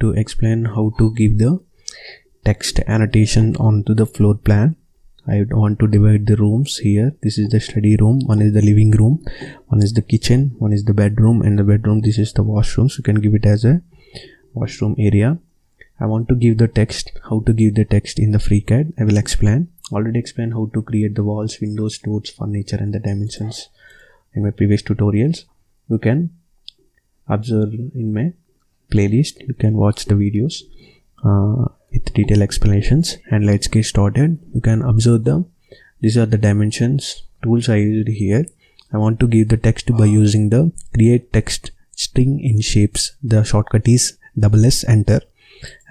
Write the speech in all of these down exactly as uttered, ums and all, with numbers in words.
to explain how to give the text annotation onto the floor plan. I want to divide the rooms here. This is the study room, one is the living room, one is the kitchen, one is the bedroom, and the bedroom, this is the washroom. So you can give it as a washroom area. I want to give the text. How to give the text in the FreeCAD, I will explain. Already explained how to create the walls, windows, doors, furniture, and the dimensions in my previous tutorials. You can observe in my playlist, you can watch the videos uh, with detailed explanations. And let's get started. You can observe them. These are the dimensions tools I used here. I want to give the text by using the create text string in shapes. The shortcut is double S, enter.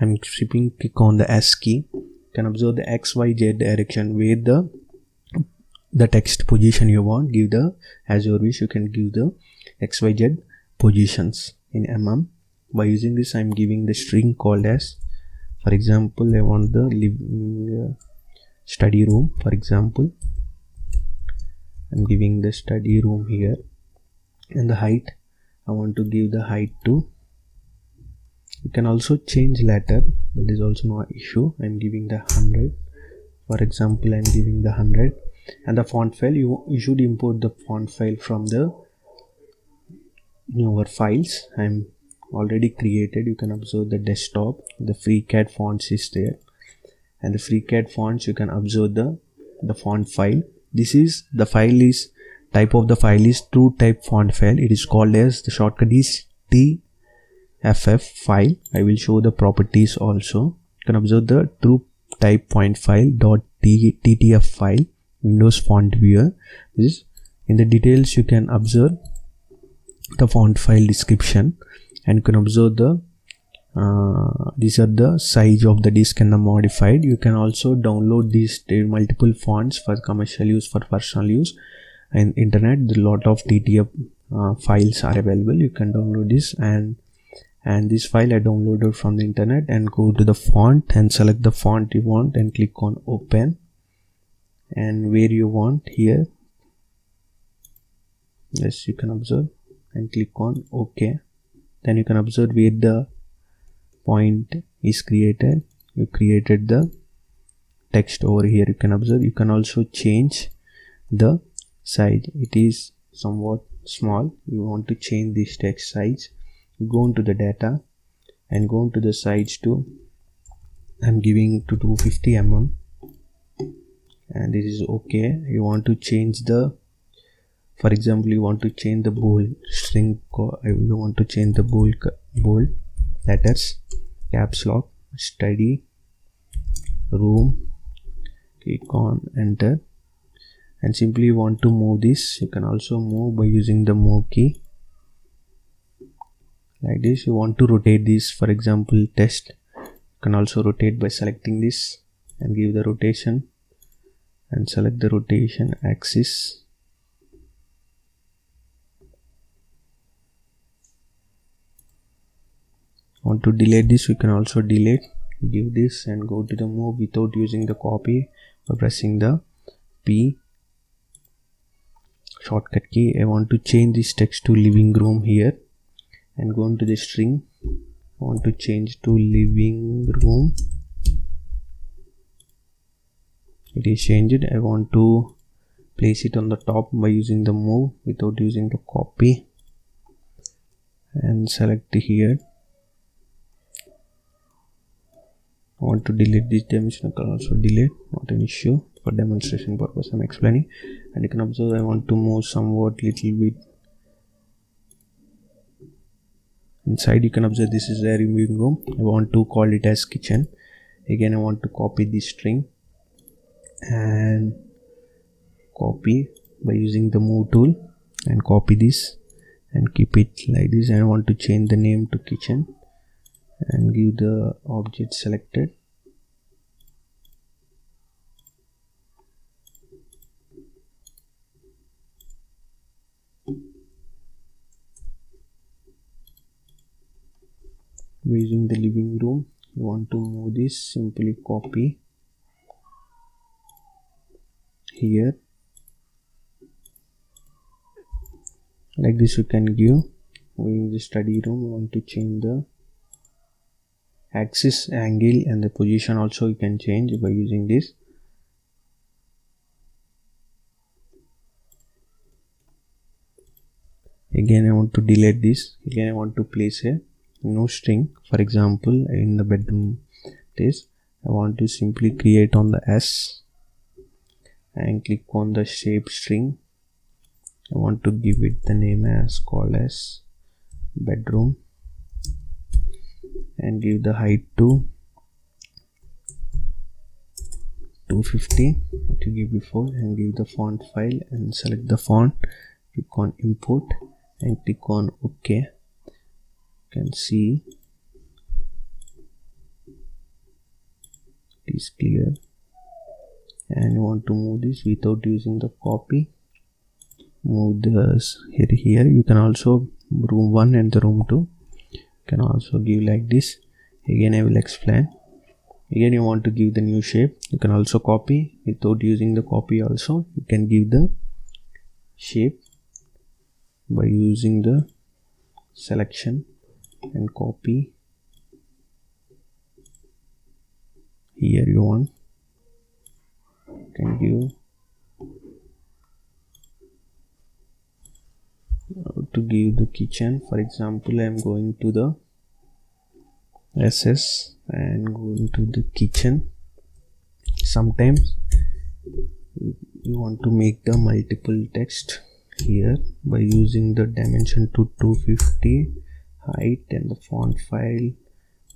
I'm skipping, click on the S key. You can observe the X, Y, Z direction where the the text position you want. Give the, as your wish, you can give the X, Y, Z positions in mm. By using this, I'm giving the string called as, for example, I want the living, uh, study room. For example, I'm giving the study room here, and the height, I want to give the height to. You can also change letter, that is also no issue. I'm giving the one hundred, for example. I'm giving the one hundred. And the font file, you, you should import the font file from the newer files. I'm already created. You can observe the desktop, the FreeCAD fonts is there, and the FreeCAD fonts, you can observe the the font file. This is the file is type of the file is two type font file. It is called as, the shortcut is T F F file. I will show the properties also. You can observe the true type point file dot T T F file, Windows font viewer. This is in the details. You can observe the font file description, and you can observe the uh, these are the size of the disk and the modified. You can also download these multiple fonts for commercial use, for personal use, and internet. The lot of T T F uh, files are available. You can download this, and and this file I downloaded from the internet, and go to the font and select the font you want and click on open, and where you want here, yes, you can observe, and click on OK. Then you can observe where the point is created. You created the text over here. You can observe. You can also change the size. It is somewhat small. You want to change this text size. Go into the data and go into the size to, I'm giving to two hundred fifty millimeters, and this is okay. You want to change the, for example, you want to change the bold string. I want to change the bold bold letters, caps lock, study room. Click on enter, and simply you want to move this. You can also move by using the move key. Like this, you want to rotate this, for example, test. You can also rotate by selecting this and give the rotation, and select the rotation axis. Want to delete this? You can also delete. Give this and go to the move without using the copy by pressing the P shortcut key. I want to change this text to living room here. And go into the string. I want to change to living room. It is changed. I want to place it on the top by using the move without using the copy. And select here. I want to delete this dimension. I can also delete. Not an issue. For demonstration purpose, I am explaining. And you can observe I want to move somewhat little bit. Inside you can observe this is a living room. I want to call it as kitchen. Again, I want to copy this string and copy by using the move tool and copy this and keep it like this. And I want to change the name to kitchen and give the object selected. Using the living room, you want to move this, simply copy here. Like this you can give. Moving the study room, you want to change the axis, angle and the position also you can change by using this. Again I want to delete this. Again I want to place a new string, for example in the bedroom this. I want to simply create on the S and click on the shape string. I want to give it the name as called as bedroom and give the height to two fifty what you give before, and give the font file and select the font, click on import and click on OK. You can see it is clear, and you want to move this without using the copy. Move this here here you can also room one and the room two can also give like this. Again I will explain. Again you want to give the new shape. You can also copy without using the copy also. You can give the shape by using the selection and copy. Here you want you can give to give the kitchen, for example I am going to the S S and going to the kitchen. Sometimes you want to make the multiple text here by using the dimension to two fifty, height and the font file,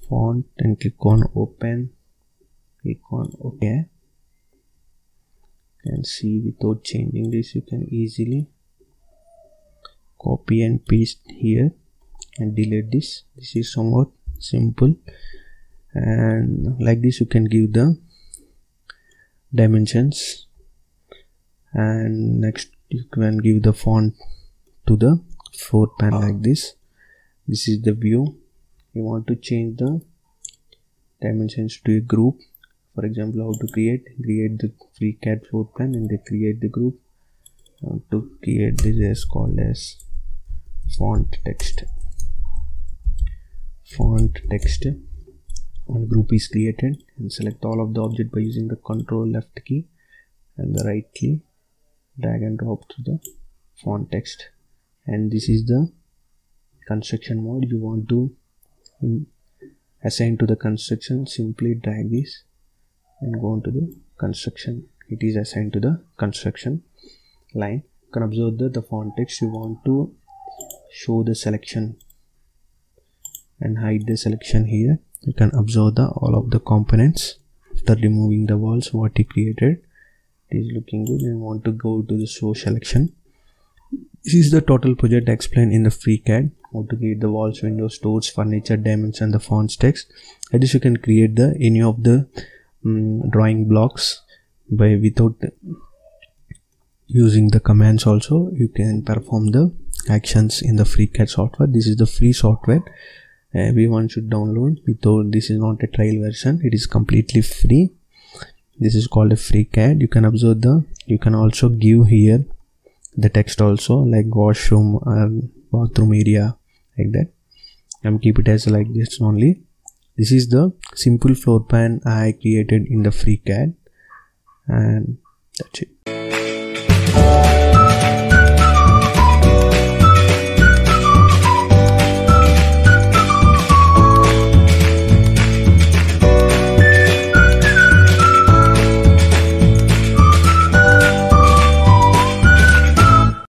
font, and click on open, click on OK. And see without changing this you can easily copy and paste here and delete this. This is somewhat simple, and like this you can give the dimensions, and next you can give the font to the floor pan like this. This is the view. You want to change the dimensions to a group, for example how to create create the FreeCAD floor plan and they create the group. I want to create this as called as font text. Font text one group is created, and select all of the object by using the control left key and the right key, drag and drop to the font text. And this is the construction mode. You want to assign to the construction, simply drag this and go on to the construction. It is assigned to the construction line. You can observe that the font text you want to show the selection and hide the selection here. You can observe the all of the components after removing the walls what you created. It is looking good, and want to go to the show selection. This is the total project explained in the FreeCAD. How to create the walls, windows, doors, furniture, dimension, the fonts, text. At this you can create the any of the um, drawing blocks by without using the commands. Also you can perform the actions in the FreeCAD software. This is the free software, everyone should download without. This is not a trial version, it is completely free. This is called a FreeCAD. You can observe the you can also give here the text also, like washroom or bathroom area, like that. I'm keep it as like this only. This is the simple floor plan I created in the FreeCAD, and that's it.